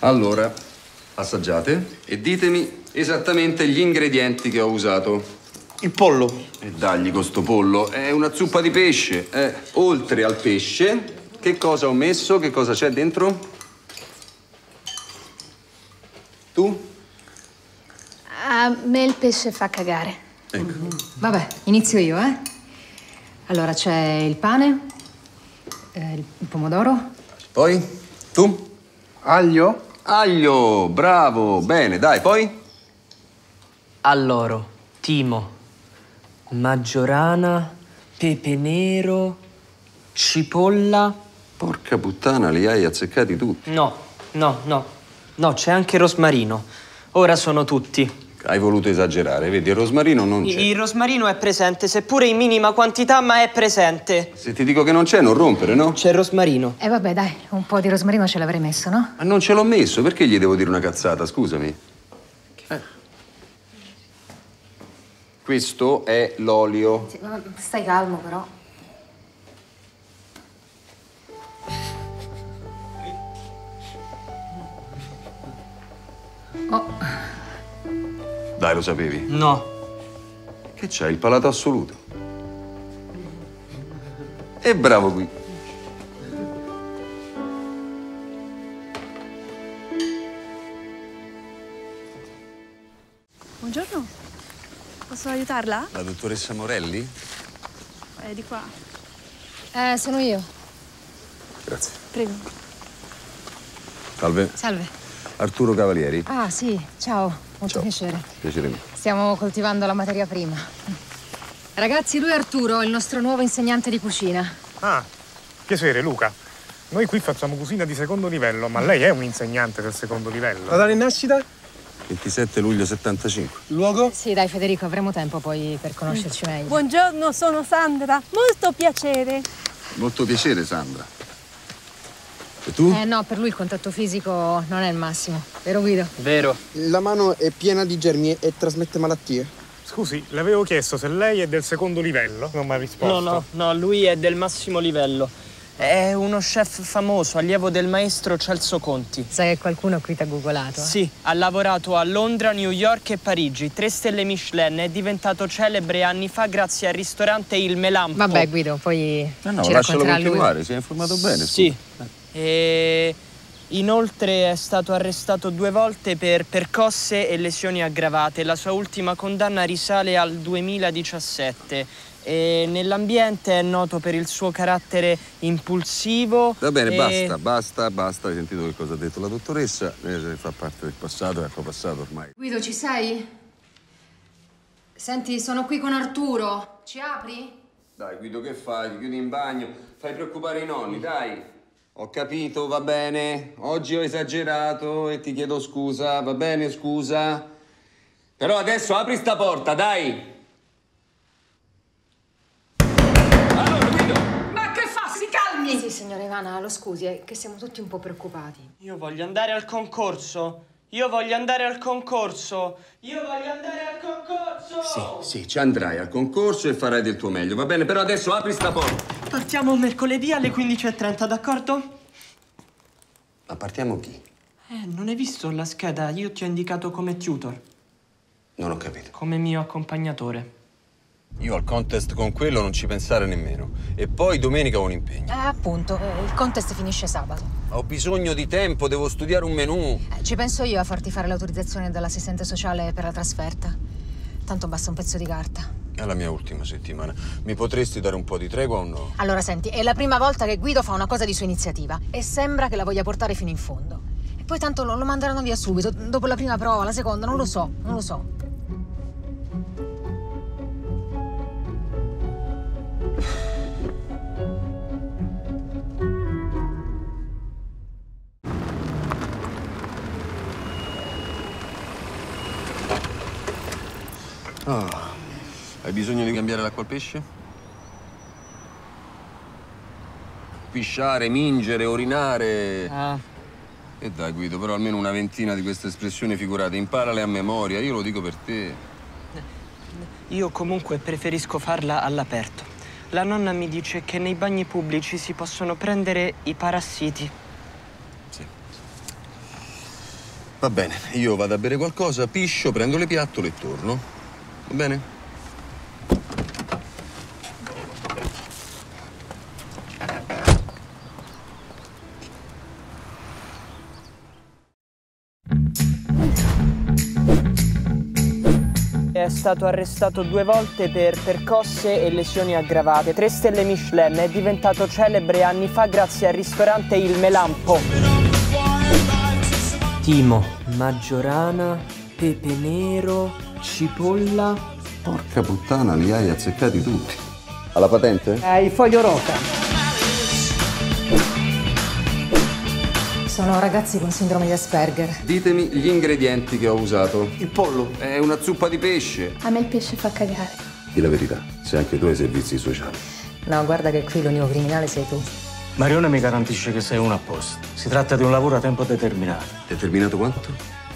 Allora, assaggiate e ditemi esattamente gli ingredienti che ho usato. Il pollo. E dagli con sto pollo. È una zuppa di pesce. Oltre al pesce, che cosa ho messo? Che cosa c'è dentro? Tu? A me il pesce fa cagare. Ecco. Vabbè, inizio io, eh? Allora, c'è il pane, il pomodoro. Poi? Tu? Aglio. Aglio, bravo. Bene, dai, poi? Alloro, timo, maggiorana, pepe nero, cipolla. Porca puttana, li hai azzeccati tutti. No, c'è anche il rosmarino. Ora sono tutti. Hai voluto esagerare, vedi, il rosmarino non c'è. Il rosmarino è presente, seppure in minima quantità, ma è presente. Se ti dico che non c'è, non rompere, no? C'è il rosmarino. Vabbè, dai, un po' di rosmarino ce l'avrei messo, no? Ma non ce l'ho messo, perché gli devo dire una cazzata, scusami? Questo è l'olio. Sì, ma stai calmo, però. Oh. Dai, lo sapevi? No. Che c'hai? Il palato assoluto. E bravo qui. Buongiorno. Posso aiutarla? La dottoressa Morelli? È di qua. Sono io. Grazie. Prego. Salve. Salve. Arturo Cavalieri. Ah, sì. Ciao. Molto piacere. Piacere mio. Stiamo coltivando la materia prima. Ragazzi, lui è Arturo, il nostro nuovo insegnante di cucina. Ah, piacere, Luca. Noi qui facciamo cucina di secondo livello, ma lei è un insegnante del secondo livello. La data di nascita? 27 luglio 75. Luogo? Sì, dai, Federico, avremo tempo poi per conoscerci meglio. Buongiorno, sono Sandra. Molto piacere. Molto piacere, Sandra. E tu? No, per lui il contatto fisico non è il massimo. Vero, Guido? Vero. La mano è piena di germi e trasmette malattie. Scusi, le avevo chiesto se lei è del secondo livello. Non mi ha risposto. No, lui è del massimo livello. È uno chef famoso, allievo del maestro Celso Conti. Sai che qualcuno qui t'ha googolato? Sì, ha lavorato a Londra, New York e Parigi, 3 stelle Michelin, è diventato celebre anni fa grazie al ristorante Il Melampo. Vabbè, Guido, poi ci lascialo continuare, lui. Si è informato bene. Sì, e inoltre è stato arrestato 2 volte per percosse e lesioni aggravate. La sua ultima condanna risale al 2017. E nell'ambiente è noto per il suo carattere impulsivo. Va bene, basta. Hai sentito che cosa ha detto la dottoressa? Fa parte del passato, è acqua passata ormai. Guido, ci sei? Senti, sono qui con Arturo. Ci apri? Dai, Guido, che fai? Ti chiudi in bagno? Fai preoccupare i nonni, dai. Ho capito, va bene. Oggi ho esagerato e ti chiedo scusa, va bene, scusa. Però adesso apri sta porta, dai. Sì, signora Ivana, lo scusi, è che siamo tutti un po' preoccupati. Io voglio andare al concorso. Io voglio andare al concorso! Sì, ci andrai al concorso e farai del tuo meglio, va bene? Però adesso apri sta porta. Partiamo mercoledì alle 15:30, d'accordo? Ma partiamo chi? Non hai visto la scheda? Io ti ho indicato come tutor. Non ho capito. Come mio accompagnatore. Io al contest con quello non ci pensare nemmeno. E poi domenica ho un impegno. Appunto, il contest finisce sabato. Ho bisogno di tempo, devo studiare un menù. Ci penso io a farti fare l'autorizzazione dall'assistente sociale per la trasferta. Tanto basta un pezzo di carta. È la mia ultima settimana. Mi potresti dare un po' di tregua o no? Allora, senti, è la prima volta che Guido fa una cosa di sua iniziativa e sembra che la voglia portare fino in fondo. E poi tanto lo manderanno via subito, dopo la prima prova, la seconda, non lo so. Oh. Hai bisogno di cambiare l'acqua al pesce? Pisciare, mingere, orinare. E dai, Guido, però almeno una ventina di queste espressioni figurate, imparale a memoria, io lo dico per te. Io comunque preferisco farla all'aperto. La nonna mi dice che nei bagni pubblici si possono prendere i parassiti. Sì. Va bene, io vado a bere qualcosa, piscio, prendo le piattole e torno. Va bene? È stato arrestato 2 volte per percosse e lesioni aggravate. 3 stelle Michelin, è diventato celebre anni fa grazie al ristorante Il Melampo. Timo, maggiorana, pepe nero, cipolla. Porca puttana, li hai azzeccati tutti. Alla patente? Il foglio roca. Sono ragazzi con sindrome di Asperger. Ditemi gli ingredienti che ho usato. Il pollo è una zuppa di pesce. A me il pesce fa cagare. Dì la verità, sei anche tu ai servizi sociali. No, guarda che qui l'unico criminale sei tu. Marione mi garantisce che sei uno apposta. Si tratta di un lavoro a tempo determinato. Determinato quanto?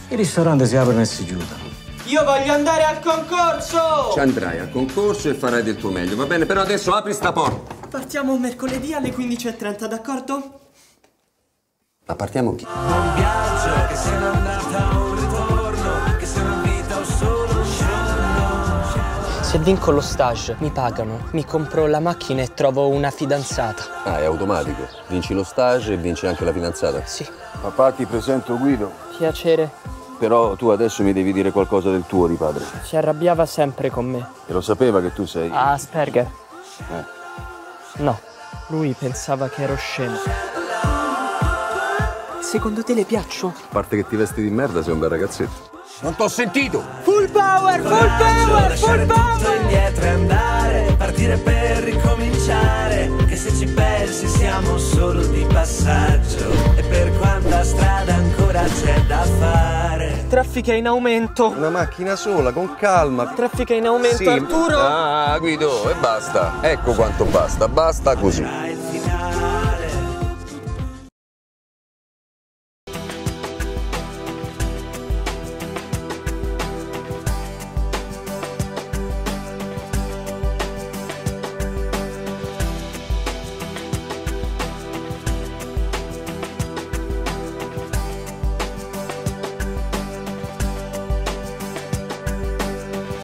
I ristoranti si aprono e si chiudono. Io voglio andare al concorso! Ci andrai al concorso e farai del tuo meglio, va bene? Però adesso apri sta porta. Partiamo mercoledì alle 15:30, d'accordo? Ma partiamo chi? Non piace che sei andata un ritorno, che sei una vita o solo un giorno. Se vinco lo stage, mi pagano, mi compro la macchina e trovo una fidanzata. Ah, è automatico. Vinci lo stage e vinci anche la fidanzata? Sì. Papà, ti presento Guido. Piacere. Però tu adesso mi devi dire qualcosa del tuo di padre. Si arrabbiava sempre con me. E lo sapeva che tu sei? Asperger. No, lui pensava che ero scemo. Secondo te le piaccio? A parte che ti vesti di merda, sei un bel ragazzetto. Non t'ho sentito! Full power, full power, full power! Indietro e andare, partire per ricominciare, che se ci pensi siamo solo di passaggio e per quanta strada ancora c'è da fare. Traffica in aumento. Una macchina sola, con calma. Traffica in aumento, sì. Arturo! Ah, Guido, e basta. Ecco quanto basta, basta così.